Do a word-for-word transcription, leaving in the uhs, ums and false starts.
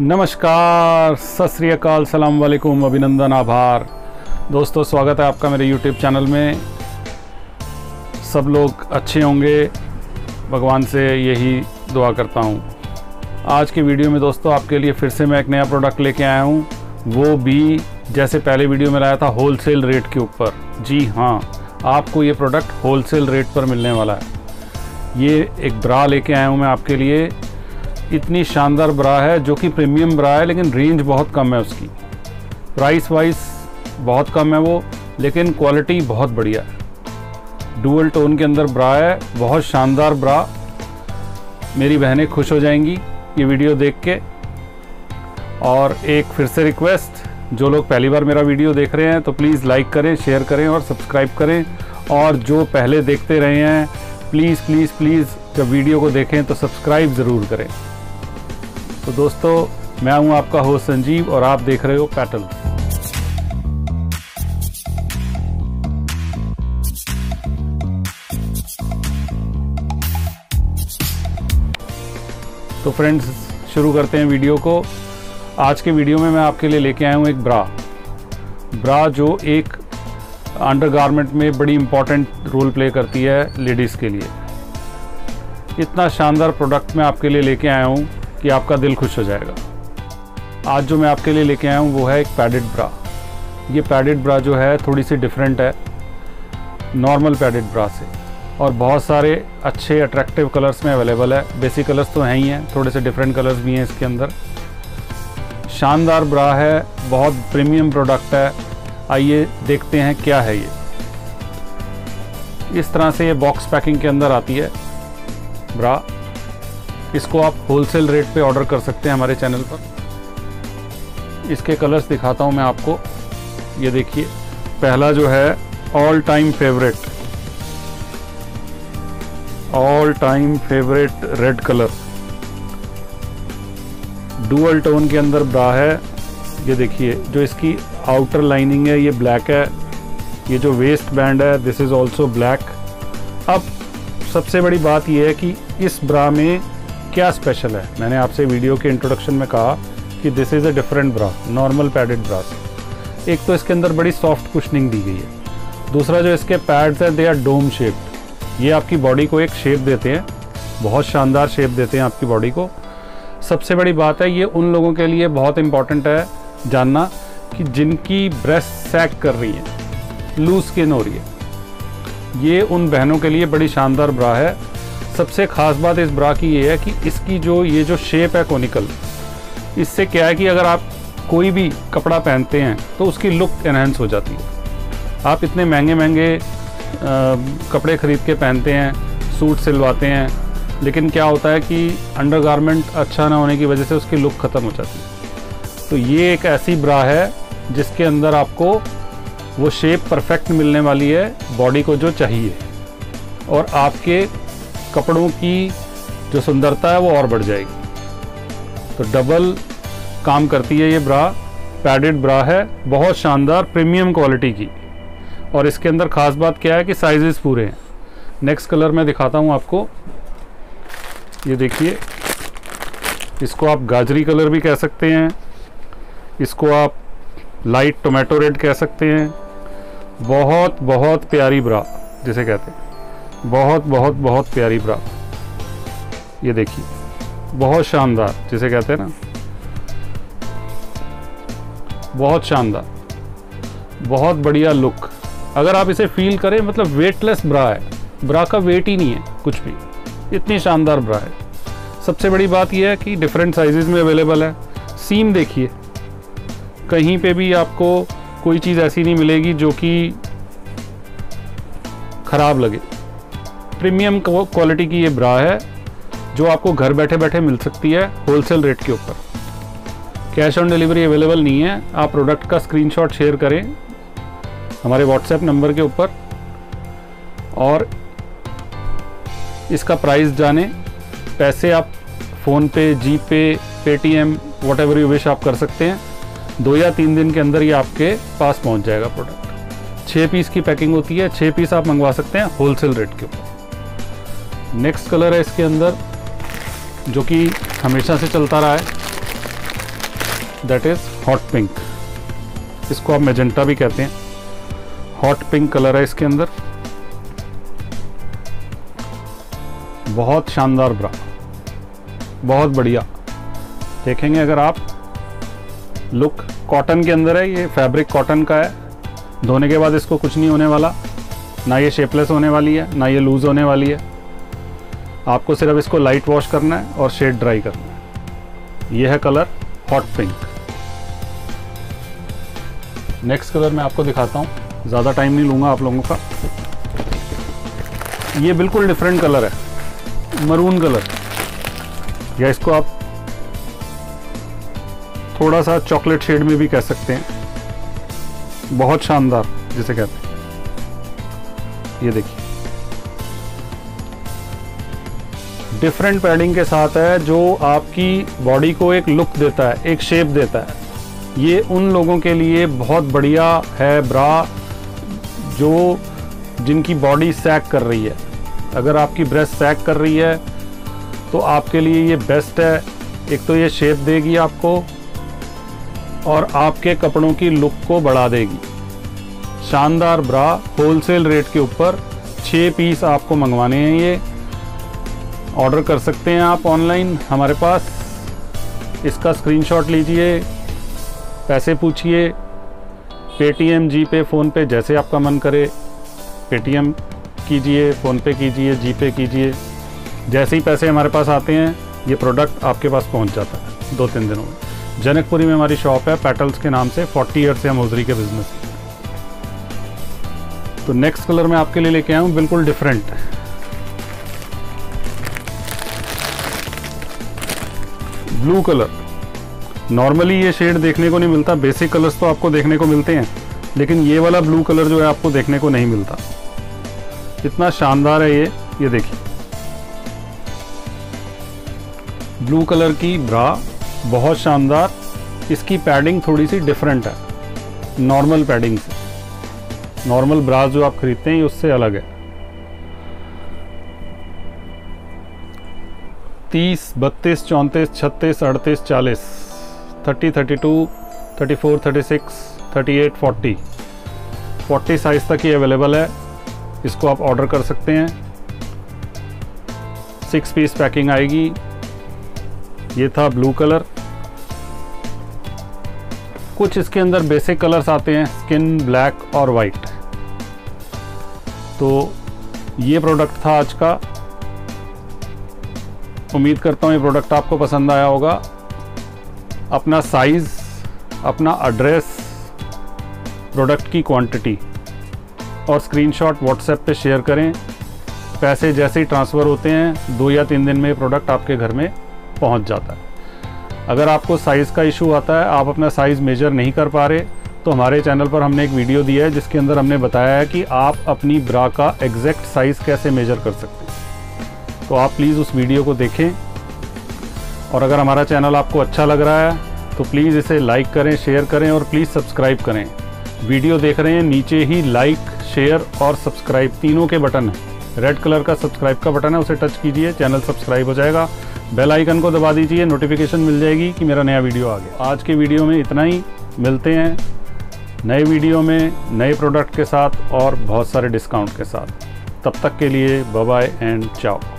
नमस्कार, सत श्री अकाल, सलाम वालेकुम, अभिनंदन, आभार। दोस्तों, स्वागत है आपका मेरे यूट्यूब चैनल में। सब लोग अच्छे होंगे, भगवान से यही दुआ करता हूँ। आज के वीडियो में दोस्तों आपके लिए फिर से मैं एक नया प्रोडक्ट लेके आया हूँ, वो भी जैसे पहले वीडियो में लाया था होलसेल रेट के ऊपर। जी हाँ, आपको ये प्रोडक्ट होलसेल रेट पर मिलने वाला है। ये एक ब्रा लेके आया हूँ मैं आपके लिए। इतनी शानदार ब्रा है जो कि प्रीमियम ब्रा है, लेकिन रेंज बहुत कम है उसकी। प्राइस वाइज बहुत कम है वो, लेकिन क्वालिटी बहुत बढ़िया है। डुअल टोन के अंदर ब्रा है, बहुत शानदार ब्रा। मेरी बहनें खुश हो जाएंगी ये वीडियो देख के। और एक फिर से रिक्वेस्ट, जो लोग पहली बार मेरा वीडियो देख रहे हैं तो प्लीज़ लाइक करें, शेयर करें और सब्सक्राइब करें। और जो पहले देखते रहे हैं प्लीज़ प्लीज़ प्लीज़ जब वीडियो को देखें तो सब्सक्राइब ज़रूर करें। तो दोस्तों, मैं हूं आपका होस्ट संजीव और आप देख रहे हो पैटल्स। तो फ्रेंड्स, शुरू करते हैं वीडियो को। आज के वीडियो में मैं आपके लिए लेके आया हूँ एक ब्रा ब्रा जो एक अंडरगारमेंट में बड़ी इम्पॉर्टेंट रोल प्ले करती है लेडीज़ के लिए। इतना शानदार प्रोडक्ट मैं आपके लिए लेके आया हूँ कि आपका दिल खुश हो जाएगा। आज जो मैं आपके लिए लेके आया हूँ वो है एक पैडेड ब्रा। ये पैडेड ब्रा जो है थोड़ी सी डिफरेंट है नॉर्मल पैडेड ब्रा से, और बहुत सारे अच्छे अट्रैक्टिव कलर्स में अवेलेबल है। बेसिक कलर्स तो हैं ही हैं, थोड़े से डिफरेंट कलर्स भी हैं इसके अंदर। शानदार ब्रा है, बहुत प्रीमियम प्रोडक्ट है। आइए देखते हैं क्या है ये। इस तरह से ये बॉक्स पैकिंग के अंदर आती है ब्रा। इसको आप होलसेल रेट पे ऑर्डर कर सकते हैं हमारे चैनल पर। इसके कलर्स दिखाता हूँ मैं आपको। ये देखिए, पहला जो है all time favourite all time favourite red colour, dual tone के अंदर ब्रा है। ये देखिए, जो इसकी आउटर लाइनिंग है ये ब्लैक है। ये जो वेस्ट बैंड है दिस इज़ ऑल्सो ब्लैक। अब सबसे बड़ी बात यह है कि इस ब्रा में क्या स्पेशल है। मैंने आपसे वीडियो के इंट्रोडक्शन में कहा कि this is a different bra normal padded bra से। एक तो इसके अंदर बड़ी सॉफ्ट कुशनिंग दी गई है। दूसरा, जो इसके पैड्स हैं दे आर डोम शेप्ड। ये आपकी बॉडी को एक शेप देते हैं, बहुत शानदार शेप देते हैं आपकी बॉडी को। सबसे बड़ी बात है, ये उन लोगों के लिए बहुत इंपॉर्टेंट है जानना कि जिनकी ब्रेस्ट सैग कर रही है, लूज स्किन हो रही है। ये उन बहनों के लिए बड़ी शानदार ब्रा है। सबसे ख़ास बात इस ब्रा की ये है कि इसकी जो ये जो शेप है कोनिकल, इससे क्या है कि अगर आप कोई भी कपड़ा पहनते हैं तो उसकी लुक एनहेंस हो जाती है। आप इतने महंगे महंगे कपड़े ख़रीद के पहनते हैं, सूट सिलवाते हैं, लेकिन क्या होता है कि अंडरगारमेंट अच्छा ना होने की वजह से उसकी लुक ख़त्म हो जाती है। तो ये एक ऐसी ब्रा है जिसके अंदर आपको वो शेप परफेक्ट मिलने वाली है बॉडी को जो चाहिए, और आपके कपड़ों की जो सुंदरता है वो और बढ़ जाएगी। तो डबल काम करती है ये ब्रा। पैडेड ब्रा है, बहुत शानदार प्रीमियम क्वालिटी की, और इसके अंदर ख़ास बात क्या है कि साइजेस पूरे हैं। नेक्स्ट कलर मैं दिखाता हूँ आपको। ये देखिए, इसको आप गाजरी कलर भी कह सकते हैं, इसको आप लाइट टोमेटो रेड कह सकते हैं। बहुत बहुत प्यारी ब्रा जिसे कहते हैं, बहुत बहुत बहुत प्यारी ब्रा। ये देखिए, बहुत शानदार जिसे कहते हैं ना, बहुत शानदार, बहुत बढ़िया लुक। अगर आप इसे फील करें, मतलब वेटलेस ब्रा है, ब्रा का वेट ही नहीं है कुछ भी, इतनी शानदार ब्रा है। सबसे बड़ी बात यह है कि डिफरेंट साइजेस में अवेलेबल है। सीम देखिए, कहीं पे भी आपको कोई चीज़ ऐसी नहीं मिलेगी जो कि ख़राब लगे। प्रीमियम क्वालिटी की ये ब्रा है जो आपको घर बैठे बैठे मिल सकती है होलसेल रेट के ऊपर। कैश ऑन डिलीवरी अवेलेबल नहीं है। आप प्रोडक्ट का स्क्रीनशॉट शेयर करें हमारे व्हाट्सएप नंबर के ऊपर और इसका प्राइस जाने। पैसे आप PhonePe, G Pay, Paytm, whatever you wish आप कर सकते हैं। दो या तीन दिन के अंदर ये आपके पास पहुंच जाएगा प्रोडक्ट। छः पीस की पैकिंग होती है, छः पीस आप मंगवा सकते हैं होलसेल रेट के ऊपर। नेक्स्ट कलर है इसके अंदर जो कि हमेशा से चलता रहा है, दैट इज़ हॉट पिंक, इसको आप मैजेंटा भी कहते हैं। हॉट पिंक कलर है, इसके अंदर बहुत शानदार ब्रा, बहुत बढ़िया। देखेंगे अगर आप लुक, कॉटन के अंदर है, ये फैब्रिक कॉटन का है, धोने के बाद इसको कुछ नहीं होने वाला, ना ये शेपलेस होने वाली है ना ये लूज़ होने वाली है। आपको सिर्फ इसको लाइट वॉश करना है और शेड ड्राई करना है। ये है colour hot pink. Next colour मैं आपको दिखाता हूँ, ज़्यादा टाइम नहीं लूँगा आप लोगों का। ये बिल्कुल डिफरेंट कलर है, मरून कलर, या इसको आप थोड़ा सा चॉकलेट शेड में भी कह सकते हैं, बहुत शानदार जिसे कहते हैं। ये देखिए, डिफरेंट पैडिंग के साथ है जो आपकी बॉडी को एक लुक देता है, एक शेप देता है। ये उन लोगों के लिए बहुत बढ़िया है ब्रा जो जिनकी बॉडी सैक कर रही है। अगर आपकी ब्रेस्ट सैक कर रही है तो आपके लिए ये बेस्ट है। एक तो ये शेप देगी आपको और आपके कपड़ों की लुक को बढ़ा देगी। शानदार ब्रा, होलसेल रेट के ऊपर छः पीस आपको मंगवाने हैं। ये ऑर्डर कर सकते हैं आप ऑनलाइन हमारे पास। इसका स्क्रीनशॉट लीजिए, पैसे पूछिए, पेटीएम, जी पे, फ़ोनपे, जैसे आपका मन करे। पेटीएम कीजिए, फ़ोनपे कीजिए, जी पे कीजिए। जैसे ही पैसे हमारे पास आते हैं ये प्रोडक्ट आपके पास पहुंच जाता है दो तीन दिनों में। जनकपुरी में हमारी शॉप है, पेटल्स के नाम से। चालीस ईयर से हम हौजरी के बिज़नेस। तो नेक्स्ट कलर मैं आपके लिए लेके आया हूँ, बिल्कुल डिफरेंट। ब्लू कलर, नॉर्मली ये शेड देखने को नहीं मिलता। बेसिक कलर्स तो आपको देखने को मिलते हैं, लेकिन ये वाला ब्लू कलर जो है आपको देखने को नहीं मिलता। इतना शानदार है ये। ये देखिए, ब्लू कलर की ब्रा बहुत शानदार। इसकी पैडिंग थोड़ी सी डिफरेंट है नॉर्मल पैडिंग से। नॉर्मल ब्रा जो आप खरीदते हैं उससे अलग है। तीस, बत्तीस, चौंतीस, छत्तीस, अड़तीस, चालीस, thirty, thirty two, thirty four, thirty six, thirty eight, forty, forty size तक ये अवेलेबल है। इसको आप ऑर्डर कर सकते हैं। सिक्स पीस पैकिंग आएगी। ये था ब्लू कलर। कुछ इसके अंदर बेसिक कलर्स आते हैं, स्किन, ब्लैक और वाइट। तो ये प्रोडक्ट था आज का। उम्मीद करता हूँ ये प्रोडक्ट आपको पसंद आया होगा। अपना साइज़, अपना एड्रेस, प्रोडक्ट की क्वांटिटी और स्क्रीनशॉट व्हाट्सएप पे शेयर करें। पैसे जैसे ही ट्रांसफ़र होते हैं दो या तीन दिन में प्रोडक्ट आपके घर में पहुंच जाता है। अगर आपको साइज़ का इशू आता है, आप अपना साइज़ मेजर नहीं कर पा रहे, तो हमारे चैनल पर हमने एक वीडियो दिया है जिसके अंदर हमने बताया है कि आप अपनी ब्रा का एग्जैक्ट साइज़ कैसे मेजर कर सकते हैं। तो आप प्लीज़ उस वीडियो को देखें। और अगर हमारा चैनल आपको अच्छा लग रहा है तो प्लीज़ इसे लाइक करें, शेयर करें और प्लीज़ सब्सक्राइब करें। वीडियो देख रहे हैं, नीचे ही लाइक, शेयर और सब्सक्राइब तीनों के बटन हैं। रेड कलर का सब्सक्राइब का बटन है, उसे टच कीजिए, चैनल सब्सक्राइब हो जाएगा। बेल आइकन को दबा दीजिए, नोटिफिकेशन मिल जाएगी कि मेरा नया वीडियो आ गया। आज के वीडियो में इतना ही। मिलते हैं नए वीडियो में, नए प्रोडक्ट के साथ और बहुत सारे डिस्काउंट के साथ। तब तक के लिए बाय बाय एंड चाओ।